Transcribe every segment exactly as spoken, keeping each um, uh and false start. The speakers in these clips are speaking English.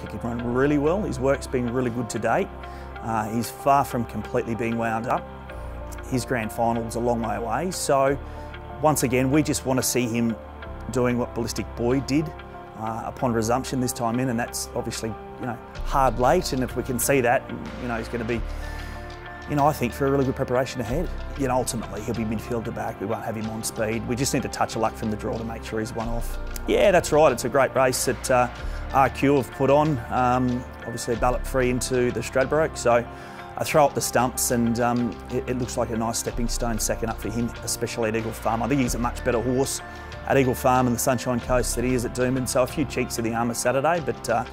He can run really well. His work's been really good to date. Uh, he's far from completely being wound up. His grand final's a long way away. So once again, we just want to see him doing what Ballistic Boy did uh, upon resumption this time in, and that's obviously, you know, hard late. And if we can see that, you know, he's going to be, you know, I think for a really good preparation ahead. You know, ultimately he'll be midfield to back. We won't have him on speed. We just need a touch of luck from the draw to make sure he's one off. Yeah, that's right. It's a great race that uh, R Q have put on. Um, obviously a ballot free into the Stradbroke. So I throw up the stumps, and um, it, it looks like a nice stepping stone second up for him, especially at Eagle Farm. I think he's a much better horse at Eagle Farm and the Sunshine Coast than he is at Doomben. So a few cheeks of the armour Saturday, but uh,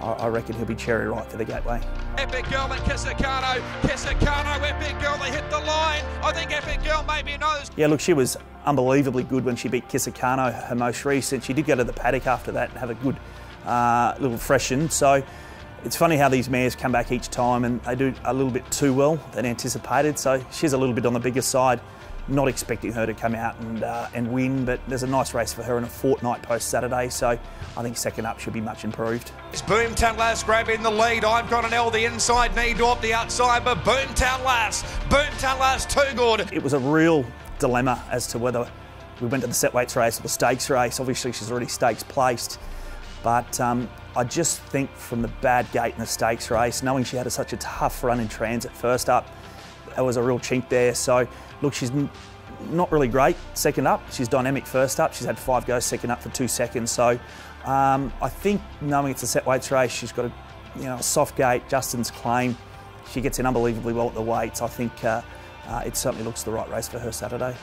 I, I reckon he'll be cherry right for the gateway. Epic Girl and Kisakano. Kisakano, Epic Girl, they hit the line. I think Epic Girl maybe knows. Yeah, look, she was unbelievably good when she beat Kisakano, her most recent. She did go to the paddock after that and have a good uh, little freshen. So it's funny how these mares come back each time and they do a little bit too well than anticipated. So she's a little bit on the bigger side, not expecting her to come out and, uh, and win, but there's a nice race for her in a fortnight post Saturday, so I think second up should be much improved. It's Boomtown Lass grabbing the lead. I've got an L, the inside knee, off the outside, but Boomtown Lass, Boomtown Lass too good. It was a real dilemma as to whether we went to the set weights race or the stakes race. Obviously she's already stakes placed, but um, I just think from the bad gate in the stakes race, knowing she had a, such a tough run in transit first up, there was a real chink there. So look, she's not really great second up. She's dynamic first up. She's had five goes second up for two seconds. So um, I think knowing it's a set weights race, she's got a, you know, a soft gate, Justin's claim. She gets in unbelievably well at the weights. I think uh, uh, it certainly looks the right race for her Saturday.